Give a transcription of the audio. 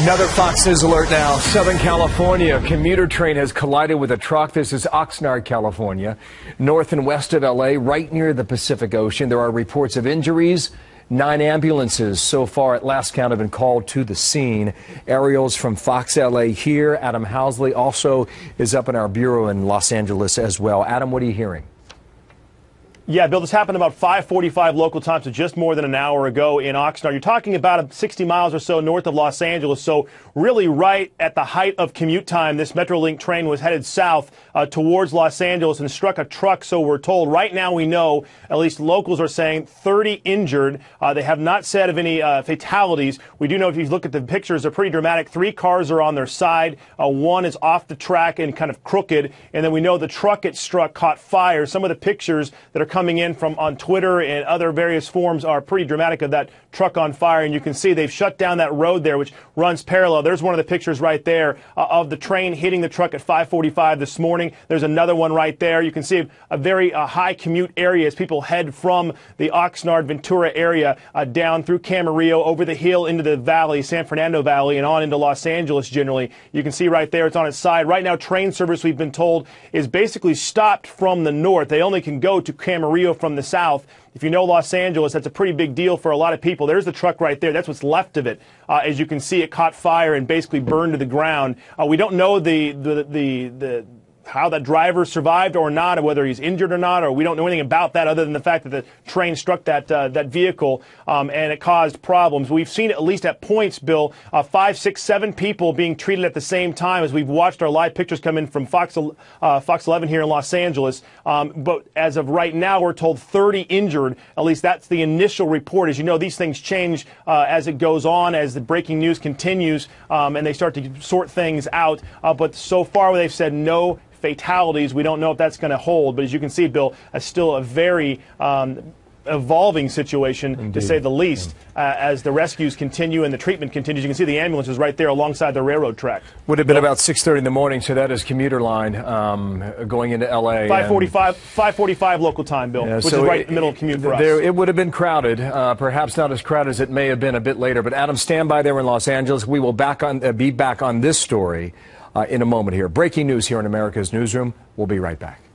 Another Fox News alert now. Southern California, a commuter train has collided with a truck. This is Oxnard, California, north and west of L.A., right near the Pacific Ocean. There are reports of injuries. 9 ambulances so far at last count have been called to the scene. Aerials from Fox LA here. Adam Housley also is up in our bureau in Los Angeles as well. Adam, what are you hearing? Yeah, Bill, this happened about 5:45 local time, so just more than an hour ago in Oxnard. You're talking about 60 miles or so north of Los Angeles, so really right at the height of commute time, this Metrolink train was headed south towards Los Angeles and struck a truck, so we're told. Right now we know, at least locals are saying, 30 injured. They have not said of any fatalities. We do know, if you look at the pictures, they're pretty dramatic. 3 cars are on their side. One is off the track and kind of crooked, and then we know the truck it struck caught fire. Some of the pictures that are coming in from on Twitter and other various forums are pretty dramatic of that truck on fire, and you can see they've shut down that road there, which runs parallel. There's one of the pictures right there of the train hitting the truck at 5:45 this morning. There's another one right there. You can see a very high commute area as people head from the Oxnard Ventura area down through Camarillo, over the hill into the valley, San Fernando Valley, and on into Los Angeles generally. You can see right there it's on its side. Right now train service, we've been told, is basically stopped from the north. They only can go to Camarillo from the south. If you know Los Angeles, that's a pretty big deal for a lot of people. There's the truck right there. That's what's left of it. As you can see, it caught fire and basically burned to the ground. We don't know how that driver survived or not, or whether he's injured or not, or we don't know anything about that other than the fact that the train struck that that vehicle and it caused problems. We've seen, at least at points, Bill, 5, 6, 7 people being treated at the same time as we've watched our live pictures come in from Fox 11 here in Los Angeles. But as of right now, we're told 30 injured. At least that's the initial report. As you know, these things change as it goes on, as the breaking news continues, and they start to sort things out. But so far, they've said no fatalities. We don't know if that's going to hold, but as you can see, Bill, it's still a very evolving situation, indeed, to say the least, as the rescues continue and the treatment continues. You can see the ambulance is right there alongside the railroad track. Would have been about 6:30 in the morning, so that is commuter line going into L.A. 5:45 local time, Bill, which is right in the middle of commute for us. It would have been crowded, perhaps not as crowded as it may have been a bit later, but Adam, stand by there in Los Angeles. We will be back on this story in a moment here. Breaking news here in America's Newsroom. We'll be right back.